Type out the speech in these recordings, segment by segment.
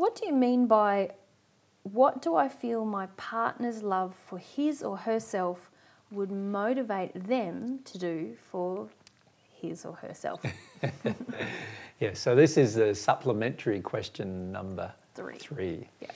What do you mean by, what do I feel my partner's love for his or herself would motivate them to do for his or herself? Yeah, so this is the supplementary question number three. Yeah.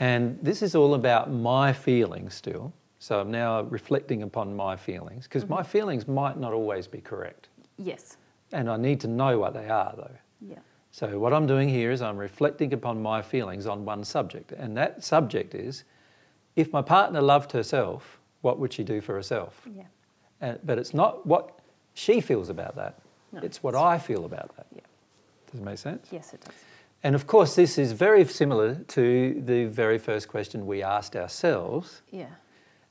And this is all about my feelings still. So I'm now reflecting upon my feelings, because my feelings might not always be correct. Yes. And I need to know what they are, though. Yeah. So what I'm doing here is I'm reflecting upon my feelings on one subject, and that subject is, if my partner loved herself, what would she do for herself? Yeah. But it's not what she feels about that. No, it's what I feel about that. Yeah. Does it make sense? Yes, it does. And of course, this is very similar to the very first question we asked ourselves. Yeah.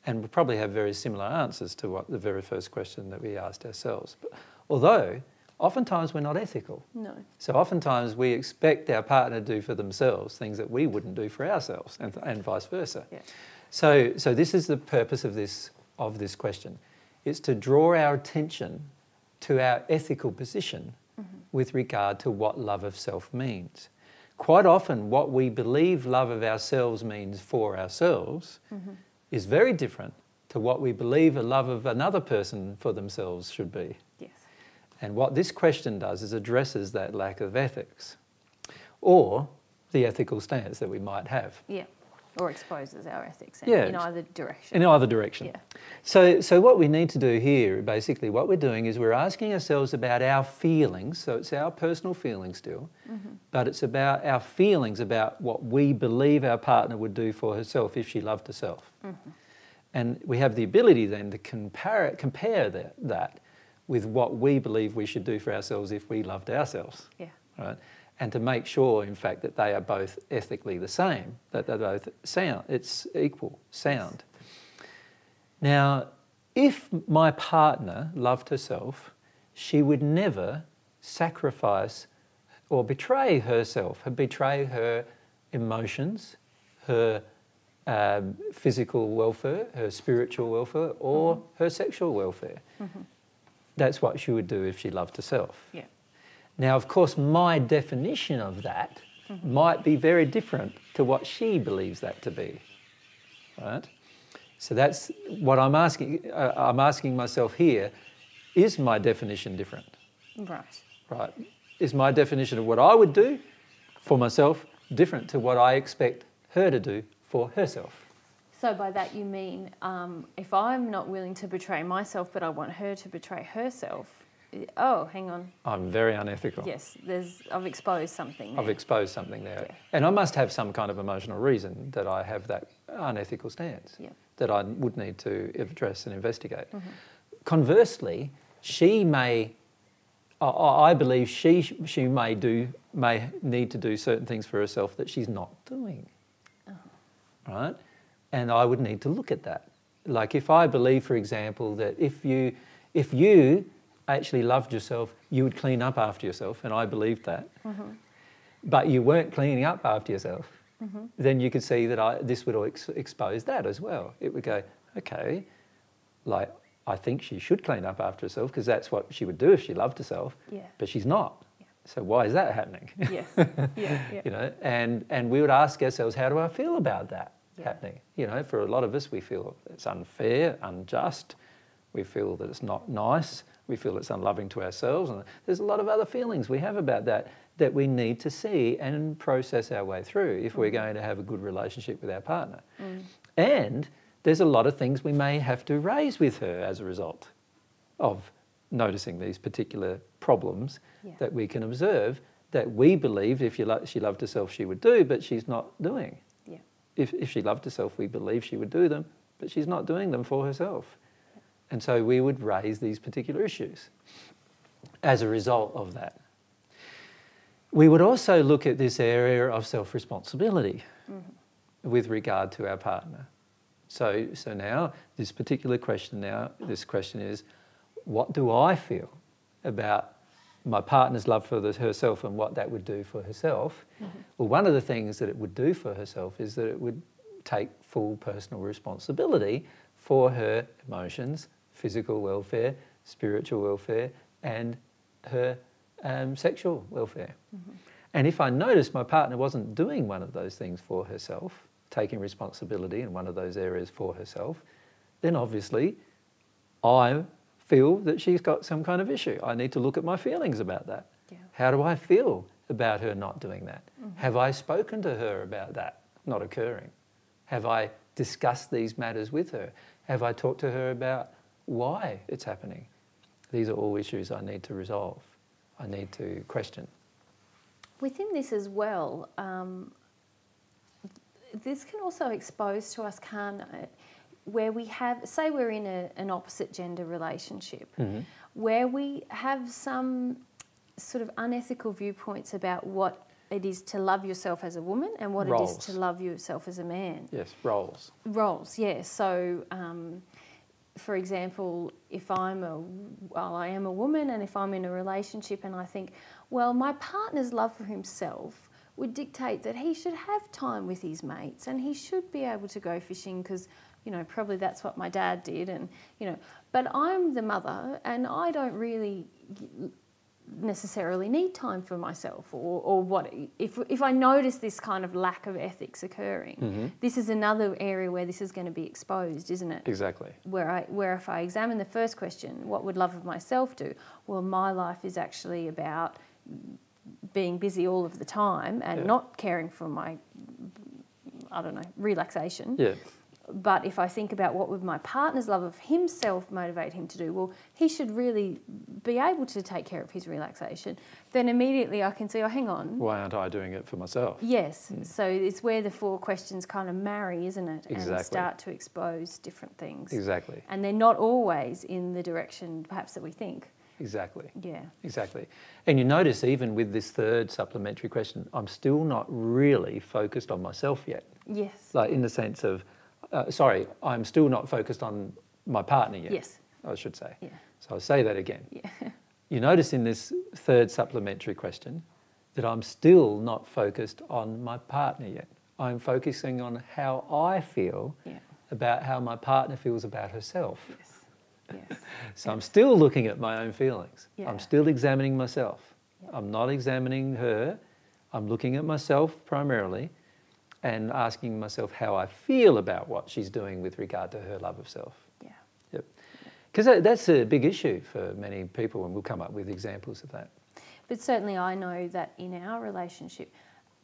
And we'll probably have very similar answers to what the very first question that we asked ourselves. But, although, oftentimes we're not ethical. No. So oftentimes we expect our partner to do for themselves things that we wouldn't do for ourselves, and vice versa. Yeah. So this is the purpose of this question. It's to draw our attention to our ethical position with regard to what love of self means. Quite often what we believe love of ourselves means for ourselves is very different to what we believe a love of another person for themselves should be. Yes. And what this question does is addresses that lack of ethics, or the ethical stance that we might have. Yeah, or exposes our ethics in either direction. In either direction. Yeah. So what we need to do here, basically what we're doing is we're asking ourselves about our feelings, so it's our personal feelings still, but it's about our feelings about what we believe our partner would do for herself if she loved herself. And we have the ability then to compare that with what we believe we should do for ourselves if we loved ourselves. Yeah. Right? And to make sure, in fact, that they are both ethically the same, that they're both sound, it's equal, sound. Yes. Now, if my partner loved herself, she would never sacrifice or betray herself, betray her emotions, her physical welfare, her spiritual welfare, or her sexual welfare. That's what she would do if she loved herself. Yeah. Now, of course, my definition of that might be very different to what she believes that to be, right? So that's what I'm asking. I'm asking myself here, is my definition different? Right. Right. Is my definition of what I would do for myself different to what I expect her to do for herself? So by that you mean, if I'm not willing to betray myself, but I want her to betray herself, oh, hang on. I'm very unethical. Yes, I've exposed something there. I've exposed something there. Yeah. And I must have some kind of emotional reason that I have that unethical stance that I would need to address and investigate. Conversely, I believe she may need to do certain things for herself that she's not doing, right? And I would need to look at that. Like if I believe, for example, that if you actually loved yourself, you would clean up after yourself, and I believed that, but you weren't cleaning up after yourself, then you could see that this would expose that as well. It would go, okay, like I think she should clean up after herself because that's what she would do if she loved herself, but she's not. So why is that happening? Yes. You know, and we would ask ourselves, how do I feel about that? Happening, you know, for a lot of us, we feel it's unfair, unjust. We feel that it's not nice. We feel it's unloving to ourselves, and there's a lot of other feelings we have about that we need to see and process our way through if we're going to have a good relationship with our partner. And there's a lot of things we may have to raise with her as a result of noticing these particular problems that we can observe that we believe if she loved herself she would do, but she's not doing. If she loved herself, we believe she would do them, but she's not doing them for herself. And so we would raise these particular issues as a result of that. We would also look at this area of self-responsibility with regard to our partner. So now, this particular question now, this question is, what do I feel about my partner's love for herself and what that would do for herself? Well, one of the things that it would do for herself is that it would take full personal responsibility for her emotions, physical welfare, spiritual welfare, and her sexual welfare. And if I noticed my partner wasn't doing one of those things for herself, taking responsibility in one of those areas for herself, then obviously I feel that she's got some kind of issue. I need to look at my feelings about that. Yeah. How do I feel about her not doing that? Mm-hmm. Have I spoken to her about that not occurring? Have I discussed these matters with her? Have I talked to her about why it's happening? These are all issues I need to resolve, I need to question. Within this as well, this can also expose to us, can't it, where we have, say we're in an opposite gender relationship, mm-hmm. where we have some sort of unethical viewpoints about what it is to love yourself as a woman and what roles. It is to love yourself as a man. Yes, roles. Roles, yes. So, for example, if I am a woman and if I'm in a relationship and I think, well, my partner's love for himself would dictate that he should have time with his mates and he should be able to go fishing because, you know, probably that's what my dad did and, you know, but I'm the mother and I don't really necessarily need time for myself or what, if I notice this kind of lack of ethics occurring, mm-hmm. this is another area where this is going to be exposed, isn't it? Exactly. Where if I examine the first question, what would love of myself do? Well, my life is actually about being busy all of the time and yeah. not caring for my, I don't know, relaxation. Yeah. But if I think about what would my partner's love of himself motivate him to do, well, he should really be able to take care of his relaxation, then immediately I can see, oh, hang on. Why aren't I doing it for myself? Yes. Mm. So it's where the four questions kind of marry, isn't it? Exactly. And start to expose different things. Exactly. And they're not always in the direction perhaps that we think. Exactly. Yeah. Exactly. And you notice even with this third supplementary question, I'm still not really focused on myself yet. Yes. Like in the sense of, sorry, I'm still not focused on my partner yet, yes. I should say. Yeah. So I'll say that again. Yeah. You notice in this third supplementary question that I'm still not focused on my partner yet. I'm focusing on how I feel yeah. about how my partner feels about herself. Yes. Yes. So yes. I'm still looking at my own feelings. Yeah. I'm still examining myself. Yeah. I'm not examining her. I'm looking at myself primarily and asking myself how I feel about what she's doing with regard to her love of self. Yeah. Yep. Because that's a big issue for many people and we'll come up with examples of that. But certainly I know that in our relationship,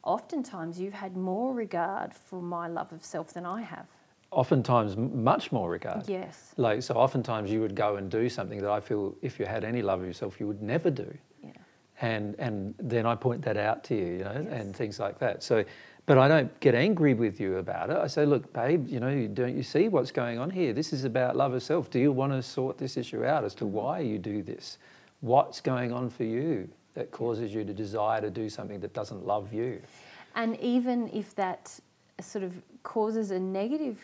oftentimes you've had more regard for my love of self than I have. Oftentimes much more regard. Yes. Like, so oftentimes you would go and do something that I feel if you had any love of yourself you would never do. Yeah. And then I point that out to you, you know, yes. and things like that. So, but I don't get angry with you about it. I say, look, babe, you know, don't you see what's going on here? This is about love of self. Do you want to sort this issue out as to why you do this? What's going on for you that causes you to desire to do something that doesn't love you? And even if that sort of causes a negative,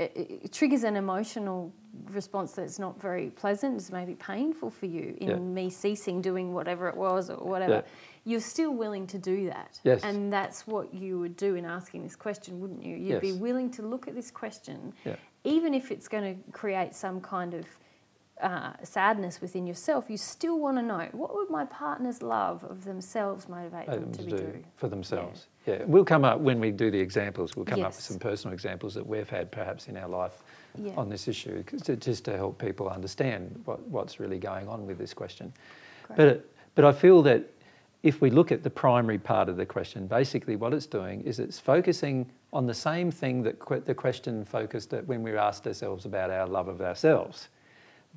it triggers an emotional response that's not very pleasant, it's maybe painful for you in yeah. me ceasing doing whatever it was or whatever, yeah. you're still willing to do that. Yes. And that's what you would do in asking this question, wouldn't you? You'd yes. be willing to look at this question, yeah. even if it's going to create some kind of sadness within yourself, you still want to know, what would my partner's love of themselves motivate them to do? For themselves, yeah. yeah. We'll come up, when we do the examples, we'll come yes. up with some personal examples that we've had perhaps in our life yeah. on this issue, just to help people understand what's really going on with this question. Great. But I feel that if we look at the primary part of the question, basically what it's doing is it's focusing on the same thing that the question focused at when we asked ourselves about our love of ourselves.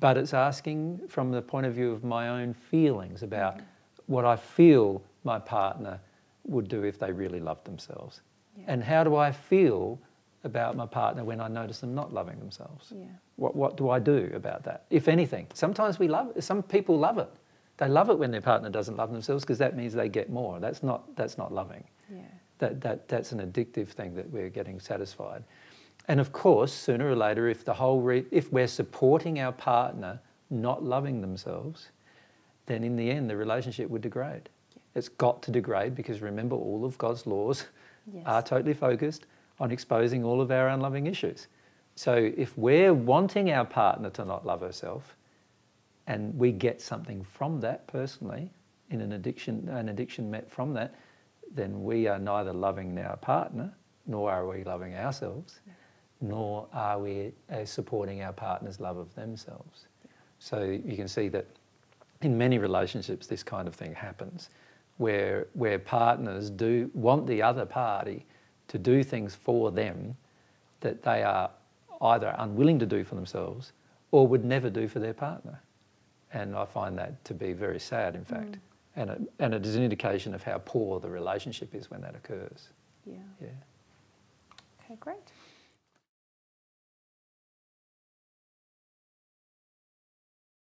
But it's asking from the point of view of my own feelings about mm-hmm. what I feel my partner would do if they really loved themselves. Yeah. And how do I feel about my partner when I notice them not loving themselves? Yeah. What do I do about that? If anything, sometimes we love it. Some people love it. They love it when their partner doesn't love themselves because that means they get more. That's not loving. Yeah. That's an addictive thing that we're getting satisfied. And of course, sooner or later, if we're supporting our partner not loving themselves, then in the end, the relationship would degrade. Yeah. It's got to degrade because remember, all of God's laws yes. are totally focused on exposing all of our unloving issues. So if we're wanting our partner to not love herself and we get something from that personally, in an addiction met from that, then we are neither loving our partner, nor are we loving ourselves, nor are we supporting our partner's love of themselves. So you can see that in many relationships this kind of thing happens, where partners do want the other party to do things for them that they are either unwilling to do for themselves or would never do for their partner. And I find that to be very sad, in fact. Mm. And it is an indication of how poor the relationship is when that occurs. Yeah. Okay, great.